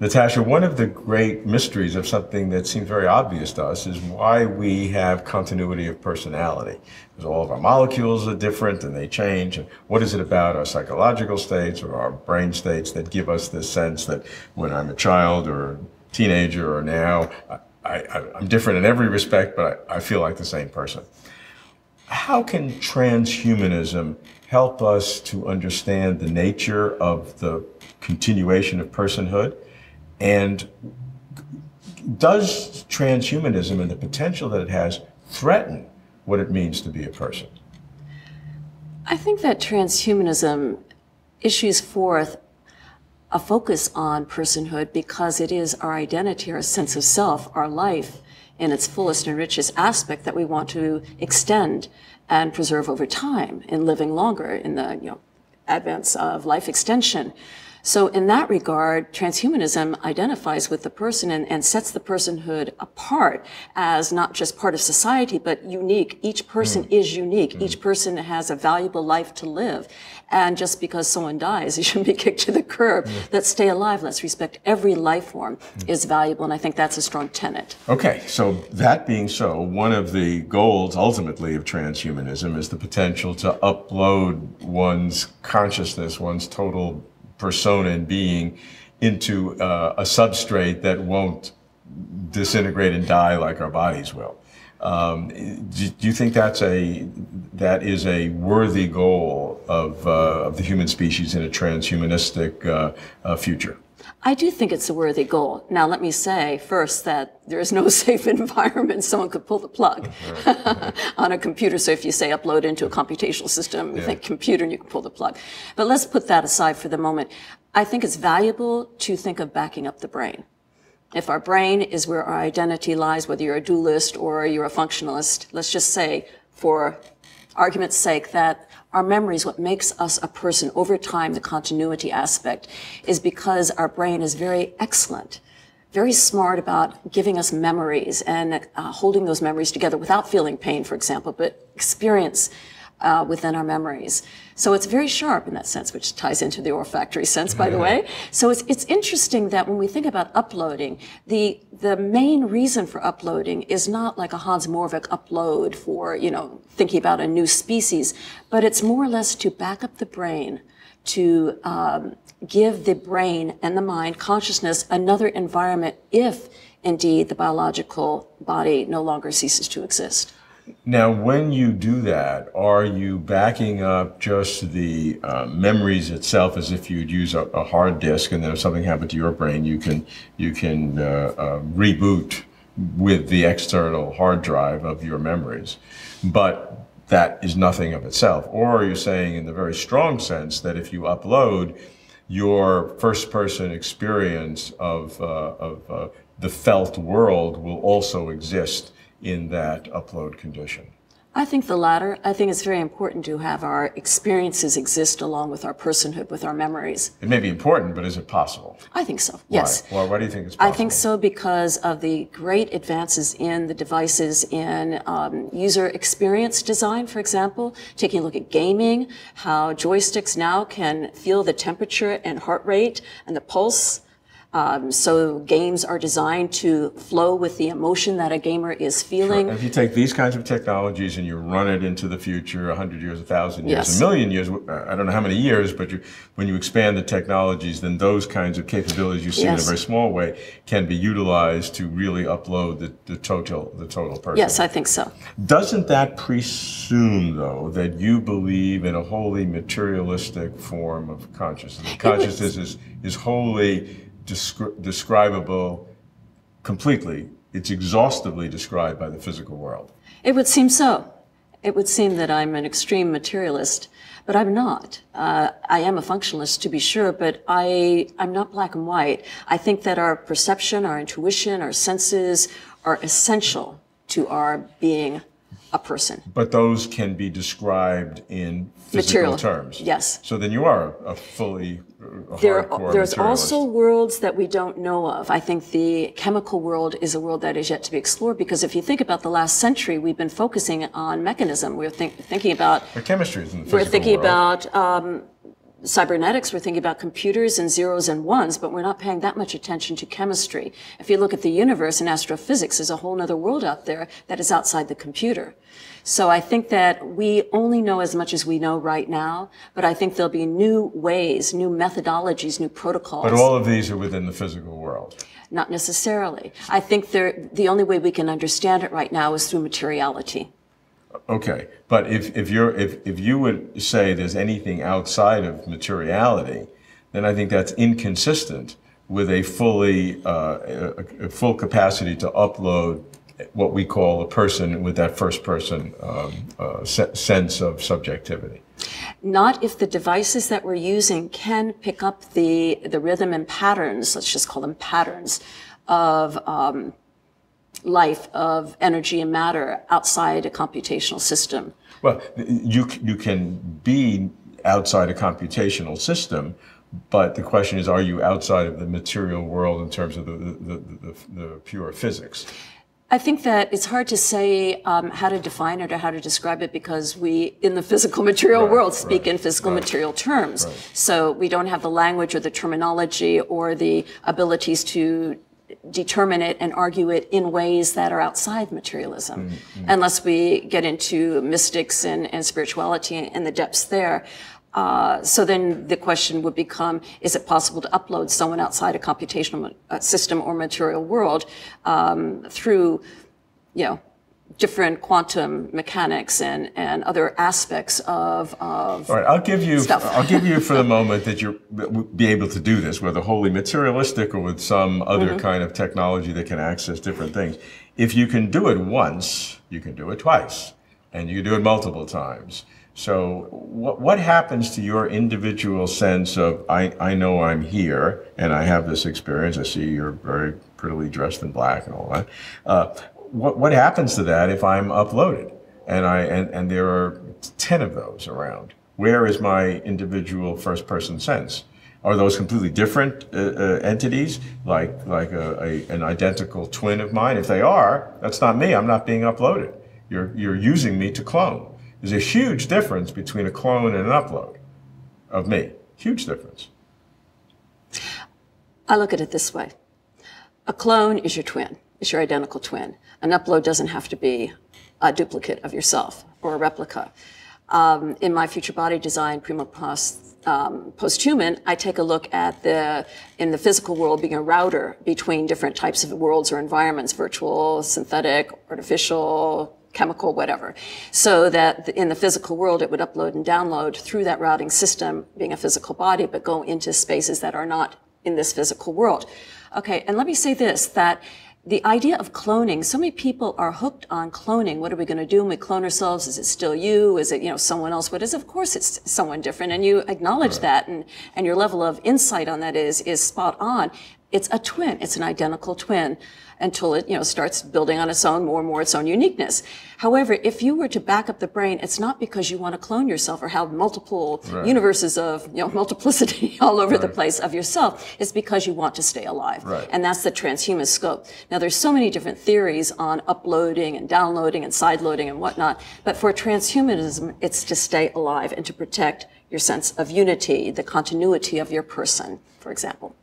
Natasha, one of the great mysteries of something that seems very obvious to us is why we have continuity of personality. Because all of our molecules are different and they change. And what is it about our psychological states or our brain states that give us this sense that when I'm a child or a teenager or now, I'm different in every respect, but I feel like the same person. How can transhumanism help us to understand the nature of the continuation of personhood? And does transhumanism and the potential that it has threaten what it means to be a person? I think that transhumanism issues forth a focus on personhood because it is our identity, our sense of self, our life in its fullest and richest aspect that we want to extend and preserve over time in living longer in the advance of life extension. So in that regard, transhumanism identifies with the person and sets the personhood apart as not just part of society, but unique. Each person is unique. Each person has a valuable life to live. And just because someone dies, you shouldn't be kicked to the curb. Let's stay alive. Let's respect every life form is valuable. And I think that's a strong tenet. Okay. So that being so, one of the goals ultimately of transhumanism is the potential to upload one's consciousness, one's total persona and being into a substrate that won't disintegrate and die like our bodies will. Do you think that is a worthy goal of the human species in a transhumanistic future? I do think it's a worthy goal. Now, let me say first that there is no safe environment. Someone could pull the plug on a computer. So if you say upload into a computational system, you think computer and you can pull the plug. But let's put that aside for the moment. I think it's valuable to think of backing up the brain. If our brain is where our identity lies, whether you're a dualist or you're a functionalist, let's just say for argument's sake that our memory is what makes us a person over time. The continuity aspect is because our brain is very excellent, very smart about giving us memories and holding those memories together without feeling pain, for example, but experience within our memories. So it's very sharp in that sense, which ties into the olfactory sense, by the way. So it's interesting that when we think about uploading, the main reason for uploading is not like a Hans Moravec upload for, thinking about a new species, but it's more or less to back up the brain, to give the brain and the mind consciousness another environment if indeed the biological body no longer ceases to exist. Now, when you do that, are you backing up just the memories itself as if you'd use a hard disk, and then if something happened to your brain, you can reboot with the external hard drive of your memories, but that is nothing of itself? Or are you saying in the very strong sense that if you upload, your first-person experience of the felt world will also exist in that upload condition? I think the latter. I think it's very important to have our experiences exist along with our personhood, with our memories. It may be important, but is it possible? I think so, yes. Why? Why do you think it's possible? I think so because of the great advances in the devices in user experience design, for example, taking a look at gaming, how joysticks now can feel the temperature and heart rate and the pulse. So games are designed to flow with the emotion that a gamer is feeling. Sure. If you take these kinds of technologies and you run it into the future, 100 years, 1,000 years, a million years, I don't know how many years, but when you expand the technologies, then those kinds of capabilities you see in a very small way can be utilized to really upload the total person. Yes, I think so. Doesn't that presume, though, that you believe in a wholly materialistic form of consciousness? Consciousness is wholly describable completely. It's exhaustively described by the physical world. It would seem so. It would seem that I'm an extreme materialist, but I'm not. I am a functionalist, to be sure, but I'm not black and white. I think that our perception, our intuition, our senses are essential to our being a person. But those can be described in physical terms. Yes. So then you are a fully hardcore there's materialist. Also worlds that we don't know of. I think the chemical world is a world that is yet to be explored, because if you think about the last century, we've been focusing on mechanism. We're thinking about the chemistry. We're thinking about cybernetics, we're thinking about computers and zeros and ones, but we're not paying that much attention to chemistry. If you look at the universe and astrophysics, there's a whole other world out there that is outside the computer. So I think that we only know as much as we know right now, but I think there'll be new ways, new methodologies, new protocols. But all of these are within the physical world. Not necessarily. I think the only way we can understand it right now is through materiality. Okay, but if you would say there's anything outside of materiality, then I think that's inconsistent with a fully full capacity to upload what we call a person with that first person sense of subjectivity. Not if the devices that we're using can pick up the rhythm and patterns, let's just call them patterns, of life, of energy and matter outside a computational system. Well, you can be outside a computational system, but the question is, are you outside of the material world in terms of the pure physics? I think that it's hard to say how to define it or how to describe it, because we, in the physical material world, speak in physical material terms. So we don't have the language or the terminology or the abilities to determine it and argue it in ways that are outside materialism, unless we get into mystics and spirituality and the depths there. So then the question would become, is it possible to upload someone outside a computational system or material world through, you know, different quantum mechanics and other aspects of stuff. All right, I'll give you for the moment that you'll be able to do this, whether wholly materialistic or with some other kind of technology that can access different things. If you can do it once, you can do it twice, and you can do it multiple times. So what happens to your individual sense of, I know I'm here, and I have this experience, I see you're very prettily dressed in black and all that. What happens to that if I'm uploaded and there are 10 of those around? Where is my individual first person sense? Are those completely different entities, like an identical twin of mine? If they are, that's not me. I'm not being uploaded. You're using me to clone. There's a huge difference between a clone and an upload of me. Huge difference. I look at it this way. A clone is your twin. It's your identical twin. An upload doesn't have to be a duplicate of yourself or a replica. In my future body design, Primo Post-Human, I take a look at in the physical world being a router between different types of worlds or environments, virtual, synthetic, artificial, chemical, whatever. So that in the physical world, it would upload and download through that routing system, being a physical body, but go into spaces that are not in this physical world. Okay, and let me say this, that the idea of cloning, so many people are hooked on cloning. What are we going to do when we clone ourselves? Is it still you? Is it, you know, someone else? What is, of course, it's someone different. And you acknowledge that, and your level of insight on that is spot on. It's a twin. It's an identical twin until it, you know, starts building on its own more and more its own uniqueness. However, if you were to back up the brain, it's not because you want to clone yourself or have multiple universes of, you know, multiplicity all over the place of yourself. It's because you want to stay alive. And that's the transhuman scope. Now, there's so many different theories on uploading and downloading and sideloading and whatnot, but for transhumanism, it's to stay alive and to protect your sense of unity, the continuity of your person, for example.